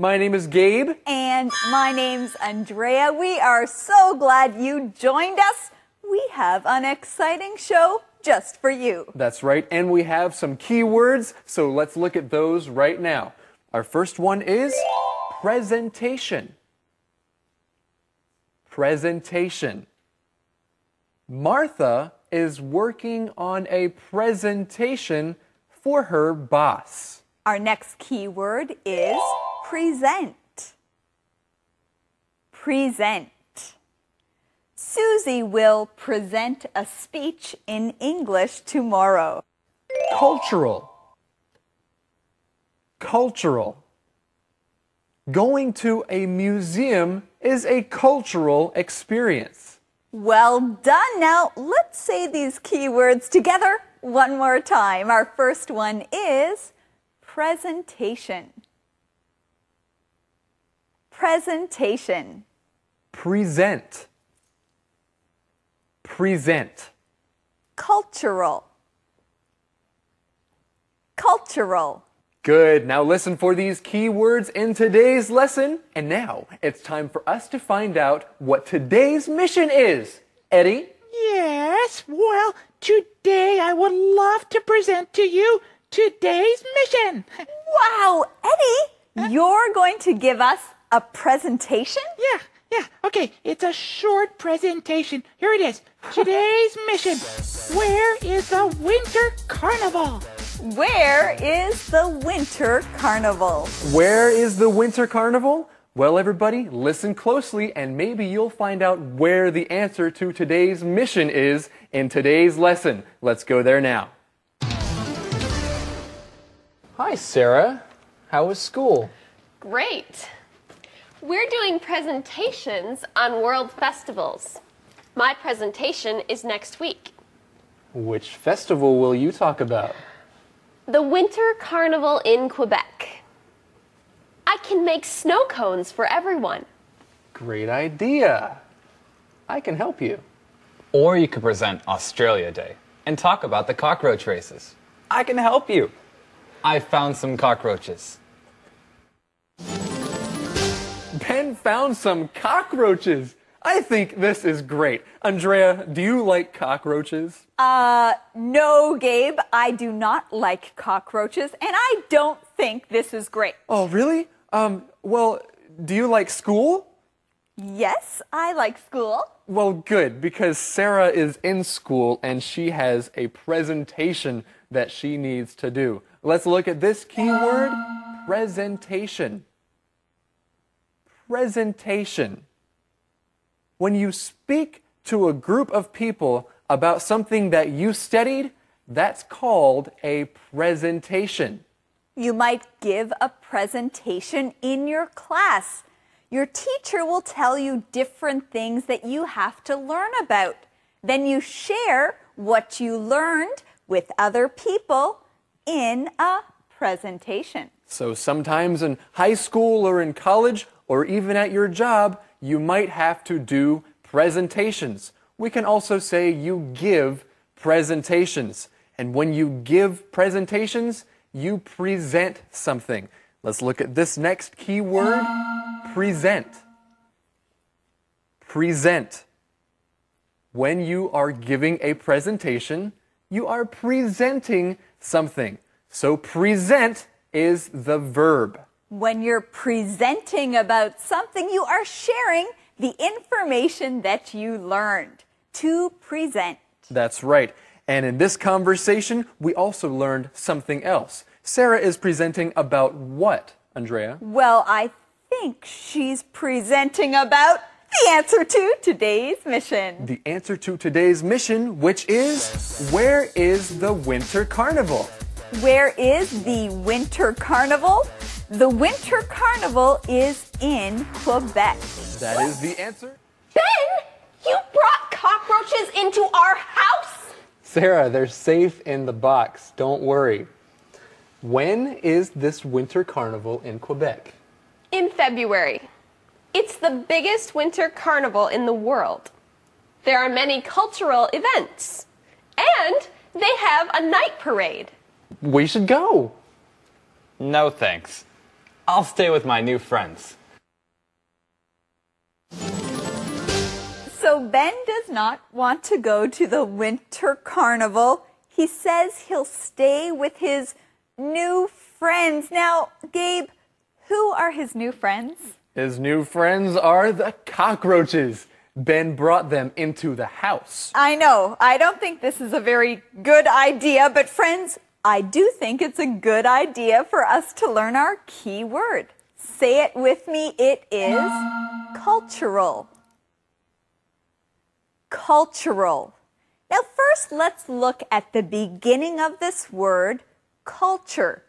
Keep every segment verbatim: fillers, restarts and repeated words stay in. My name is Gabe. And my name's Andrea. We are so glad you joined us. We have an exciting show just for you. That's right. And we have some keywords, so let's look at those right now. Our first one is presentation. Presentation. Martha is working on a presentation for her boss. Our next keyword is present. Present. Susie will present a speech in English tomorrow. Cultural. Cultural. Going to a museum is a cultural experience. Well done. Now, let's say these keywords together one more time. Our first one is presentation. Presentation. Present. Present. Cultural. Cultural. Good. Now listen for these key words in today's lesson. And now it's time for us to find out what today's mission is. Eddie? Yes, well, today I would love to present to you today's mission. Wow, Eddie, huh? You're going to give us a presentation? Yeah, yeah, okay. It's a short presentation. Here it is. Today's mission. Where is the Winter Carnival? Where is the Winter Carnival? Where is the Winter Carnival? Well, everybody, listen closely, and maybe you'll find out where the answer to today's mission is in today's lesson. Let's go there now. Hi, Sarah. How was school? Great. We're doing presentations on world festivals. My presentation is next week. Which festival will you talk about? The Winter Carnival in Quebec. I can make snow cones for everyone. Great idea. I can help you. Or you could present Australia Day and talk about the cockroach races. I can help you. I found some cockroaches. Ben found some cockroaches. I think this is great. Andrea, do you like cockroaches? Uh, no, Gabe. I do not like cockroaches, and I don't think this is great. Oh, really? Um, well, do you like school? Yes, I like school. Well, good, because Sarah is in school, and she has a presentation that she needs to do. Let's look at this keyword, presentation. Presentation. When you speak to a group of people about something that you studied, that's called a presentation. You might give a presentation in your class. Your teacher will tell you different things that you have to learn about. Then you share what you learned with other people in a presentation. So sometimes in high school or in college or even at your job, you might have to do presentations. We can also say you give presentations. And when you give presentations, you present something. Let's look at this next key word, present. Present. When you are giving a presentation, you are presenting something. So present is the verb. When you're presenting about something, you are sharing the information that you learned. To present. That's right. And in this conversation, we also learned something else. Sarah is presenting about what, Andrea? Well, I think she's presenting about the answer to today's mission. The answer to today's mission, which is, where is the Winter Carnival? Where is the Winter Carnival? The Winter Carnival is in Quebec. That is the answer. Ben, you brought cockroaches into our house? Sarah, they're safe in the box. Don't worry. When is this Winter Carnival in Quebec? In February. It's the biggest Winter Carnival in the world. There are many cultural events. And they have a night parade. We should go. No thanks. I'll stay with my new friends. So Ben does not want to go to the Winter Carnival. He says he'll stay with his new friends. Now, Gabe, who are his new friends? His new friends are the cockroaches. Ben brought them into the house. I know. I don't think this is a very good idea, but friends, I do think it's a good idea for us to learn our key word. Say it with me. It is cultural. Cultural. Now first, let's look at the beginning of this word, culture.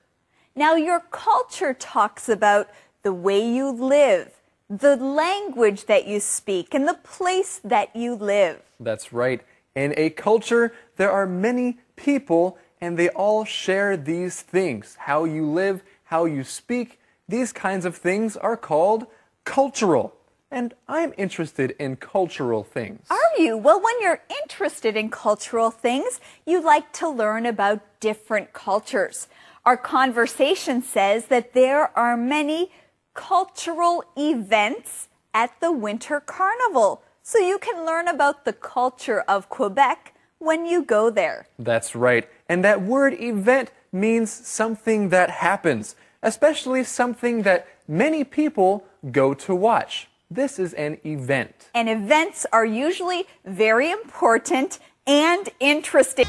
Now your culture talks about the way you live, the language that you speak, and the place that you live. That's right. In a culture, there are many people, and they all share these things. How you live, how you speak, these kinds of things are called cultural. And I'm interested in cultural things. Are you? Well, when you're interested in cultural things, you like to learn about different cultures. Our conversation says that there are many cultural events at the Winter Carnival, so you can learn about the culture of Quebec when you go there. That's right. And that word event means something that happens, especially something that many people go to watch. This is an event. And events are usually very important and interesting.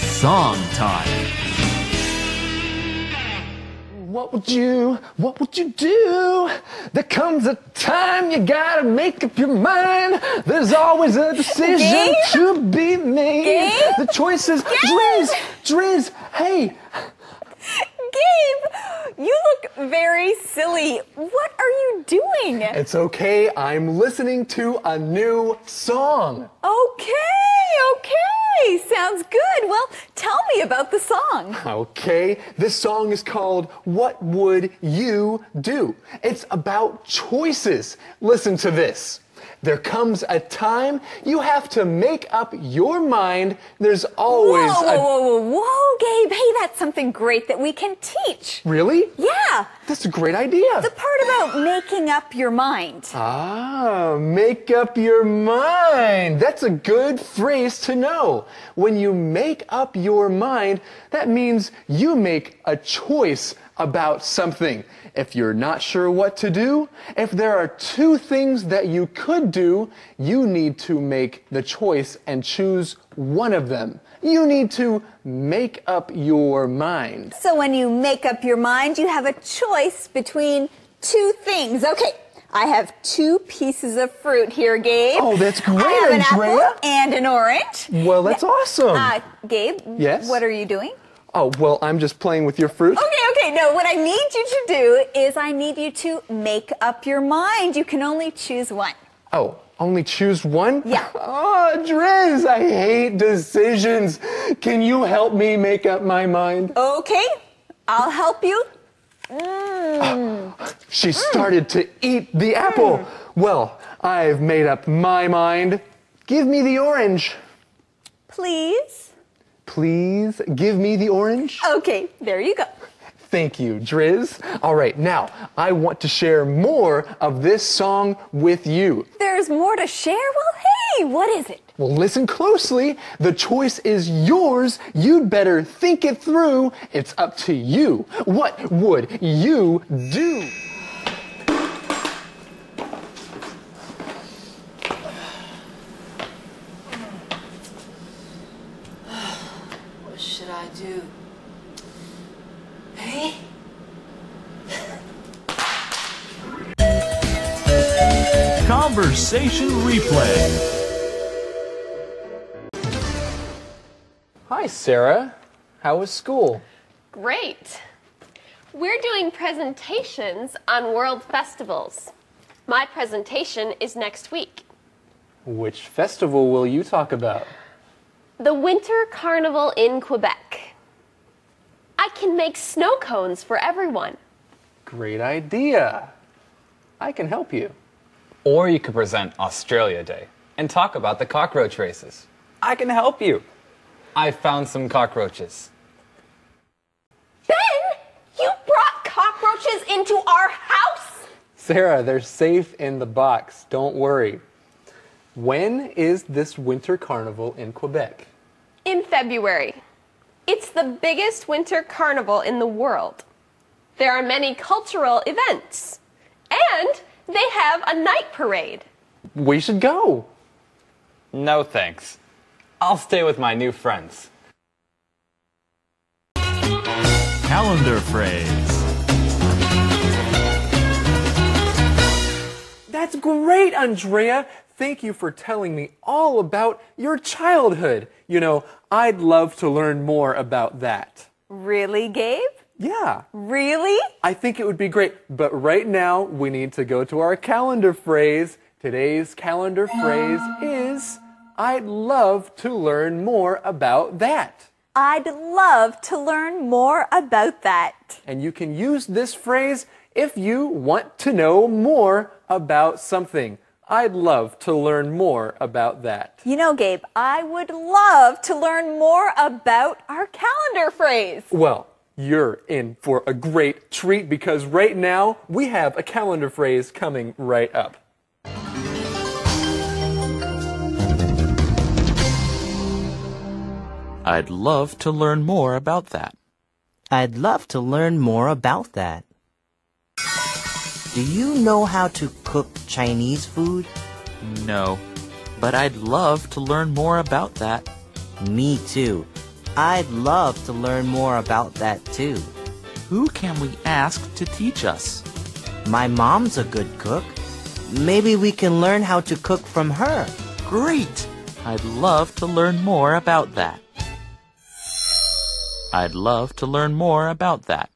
Song time. What would you, what would you do? There comes a time you gotta make up your mind. There's always a decision Gabe? to be made. Gabe? The choice is Drizz, Drizz, hey. Gabe, you look very silly. What are you doing? It's okay, I'm listening to a new song. Okay, okay. Sounds good. Well, tell me about the song. Okay. This song is called What Would You Do? It's about choices. Listen to this. There comes a time you have to make up your mind. There's always whoa, a... Whoa, whoa, whoa, whoa, Gabe. Hey, that's something great that we can teach. Really? Yeah. That's a great idea. The part about making up your mind. Ah, make up your mind. That's a good phrase to know. When you make up your mind, that means you make a choice about something. If you're not sure what to do, if there are two things that you could do, you need to make the choice and choose one of them. You need to make up your mind. So when you make up your mind, you have a choice between two things. Okay, I have two pieces of fruit here, Gabe. Oh, that's great, I have an Andrea. Apple and an orange. Well, that's yeah. awesome. Uh, Gabe, yes? What are you doing? Oh, well, I'm just playing with your fruit. Okay, okay, no, what I need you to do is I need you to make up your mind. You can only choose one. Oh, only choose one? Yeah. Oh, Drizz, I hate decisions. Can you help me make up my mind? Okay, I'll help you. Mm. Oh, she started mm. to eat the apple. Mm. Well, I've made up my mind. Give me the orange. Please? Please give me the orange. Okay, there you go. Thank you, Drizz. All right, now, I want to share more of this song with you. There's more to share? Well, hey, what is it? Well, listen closely. The choice is yours. You'd better think it through. It's up to you. What would you do? I do. Hey? Conversation replay. Hi, Sarah. How was school? Great. We're doing presentations on world festivals. My presentation is next week. Which festival will you talk about? The Winter Carnival in Quebec. I can make snow cones for everyone. Great idea. I can help you. Or you could present Australia Day and talk about the cockroach races. I can help you. I found some cockroaches. Ben, you brought cockroaches inches into our house. Sarah, they're safe in the box. Don't worry. When is this Winter Carnival in Quebec? In February. It's the biggest winter carnival in the world. There are many cultural events, and they have a night parade. We should go. No thanks. I'll stay with my new friends. Calendar phrase. That's great, Andrea. Thank you for telling me all about your childhood. You know, I'd love to learn more about that. Really, Gabe? Yeah. Really? I think it would be great. But right now, we need to go to our calendar phrase. Today's calendar phrase is, I'd love to learn more about that. I'd love to learn more about that. And you can use this phrase if you want to know more about something. I'd love to learn more about that. You know, Gabe, I would love to learn more about our calendar phrase. Well, you're in for a great treat because right now we have a calendar phrase coming right up. I'd love to learn more about that. I'd love to learn more about that. Do you know how to cook Chinese food? No, but I'd love to learn more about that. Me too. I'd love to learn more about that too. Who can we ask to teach us? My mom's a good cook. Maybe we can learn how to cook from her. Great! I'd love to learn more about that. I'd love to learn more about that.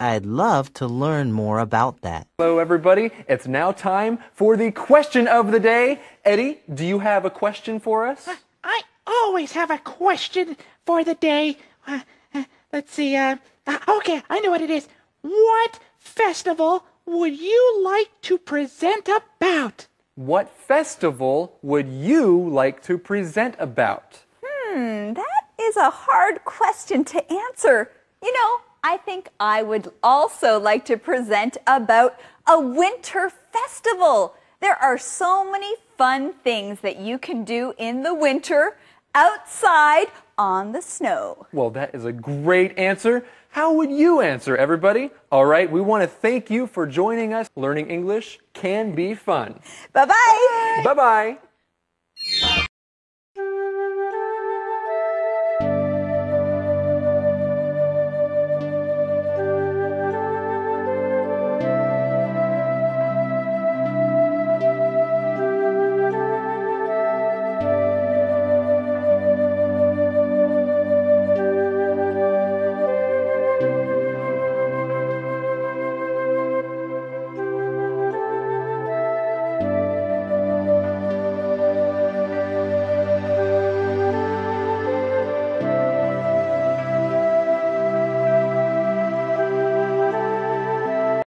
I'd love to learn more about that. Hello, everybody. It's now time for the question of the day. Eddie, do you have a question for us? Uh, I always have a question for the day. Uh, uh, let's see. Uh, uh, okay, I know what it is. What festival would you like to present about? What festival would you like to present about? Hmm, that is a hard question to answer. You know, I think I would also like to present about a winter festival. There are so many fun things that you can do in the winter outside on the snow. Well, that is a great answer. How would you answer, everybody? All right, we want to thank you for joining us. Learning English can be fun. Bye-bye. Bye-bye.